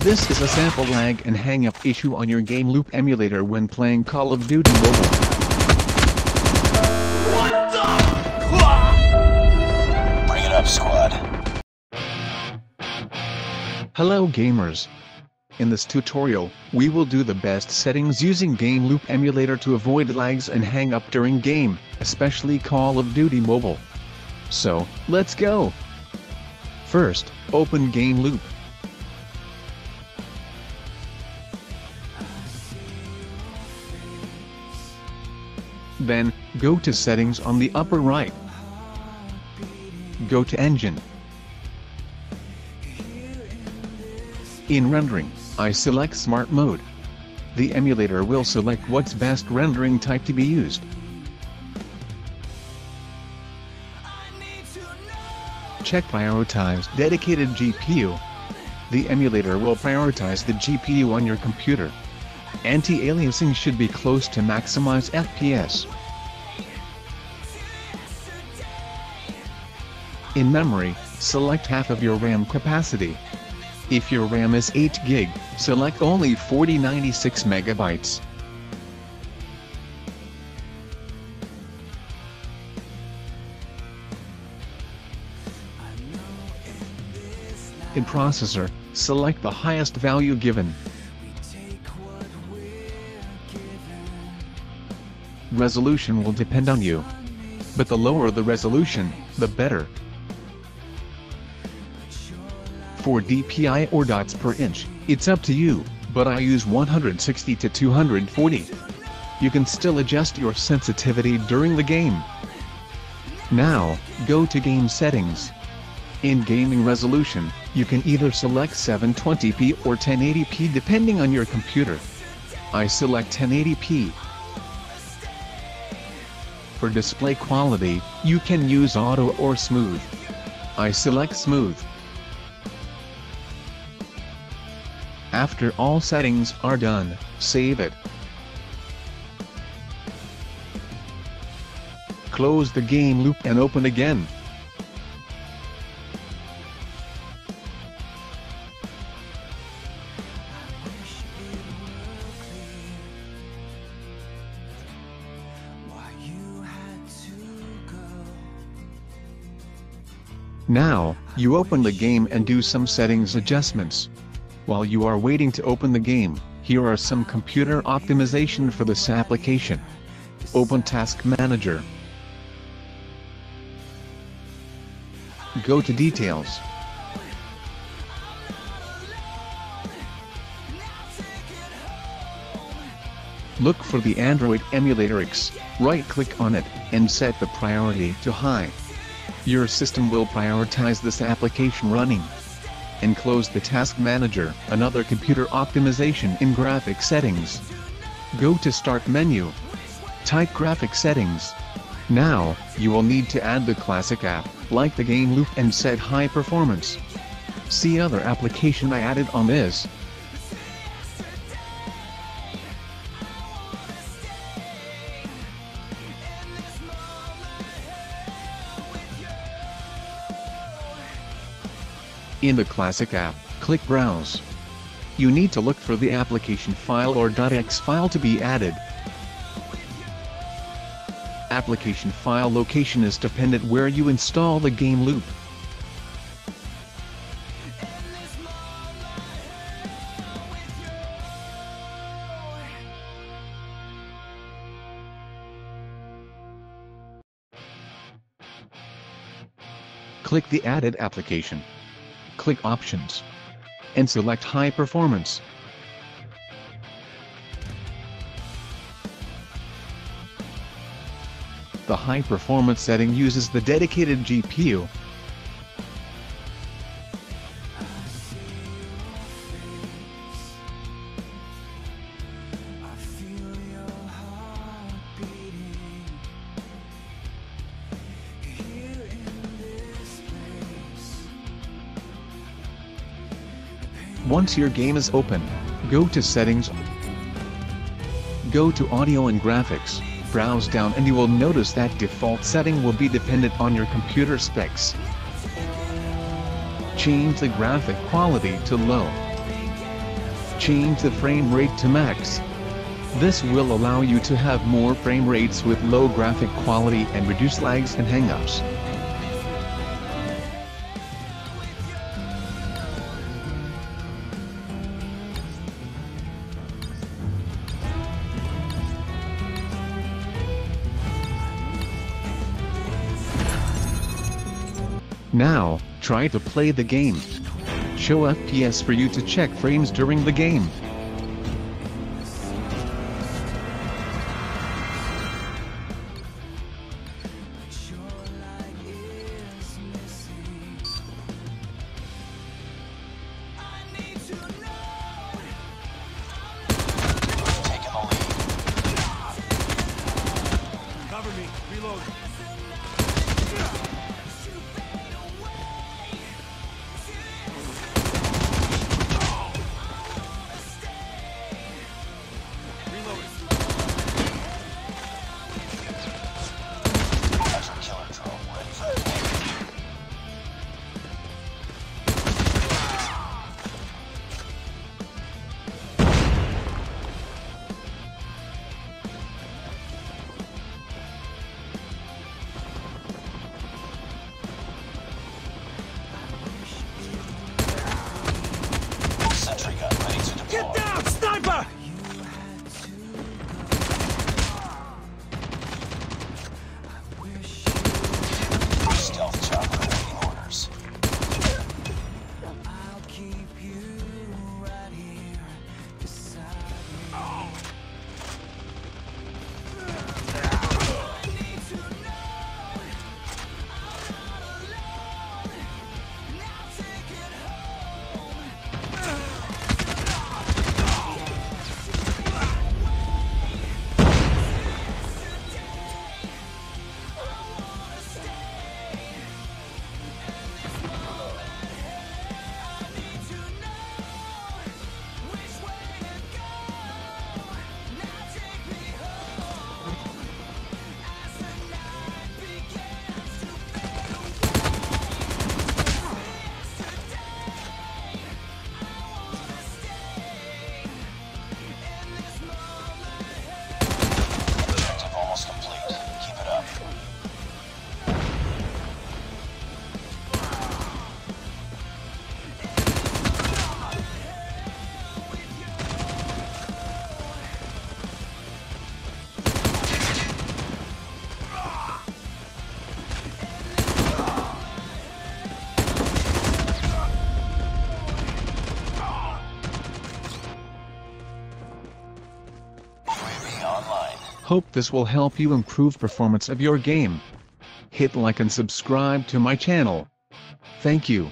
This is a sample lag and hang-up issue on your GameLoop emulator when playing Call of Duty Mobile. What the? Bring it up, squad. Hello, gamers. In this tutorial, we will do the best settings using GameLoop emulator to avoid lags and hang-up during game, especially Call of Duty Mobile. So, let's go! First, open GameLoop. Then, go to Settings on the upper right. Go to Engine. In Rendering, I select Smart Mode. The emulator will select what's best rendering type to be used. Check Prioritize Dedicated GPU. The emulator will prioritize the GPU on your computer. Anti-aliasing should be close to maximize FPS. In memory, select half of your RAM capacity. If your RAM is 8 GB, select only 4096 MB. In processor, select the highest value given. Resolution will depend on you, but the lower the resolution, the better. For DPI or dots per inch, it's up to you, but I use 160 to 240. You can still adjust your sensitivity during the game. Now, go to Game Settings. In Gaming Resolution, you can either select 720p or 1080p depending on your computer. I select 1080p. For display quality, you can use Auto or Smooth. I select Smooth. After all settings are done, save it. Close the GameLoop and open again. Now, you open the game and do some settings adjustments. While you are waiting to open the game, here are some computer optimization for this application. Open Task Manager. Go to Details. Look for the Android Emulator X, right-click on it, and set the priority to high. Your system will prioritize this application running. And close the Task Manager, another computer optimization in graphic settings. Go to Start menu. Type graphic settings. Now, you will need to add the classic app, like the GameLoop, and set high performance. See other application I added on this. In the Classic app, click Browse. You need to look for the application file or .exe file to be added. Application file location is dependent where you install the GameLoop. Click the added application. Click Options, and select High Performance. The high performance setting uses the dedicated GPU. Once your game is open, go to Settings, go to Audio and Graphics, browse down and you will notice that default setting will be dependent on your computer specs. Change the graphic quality to low. change the frame rate to max. This will allow you to have more frame rates with low graphic quality and reduce lags and hangups. Now, try to play the game. Show FPS for you to check frames during the game. Cover me, reload. Hope this will help you improve performance of your game. Hit like and subscribe to my channel. Thank you.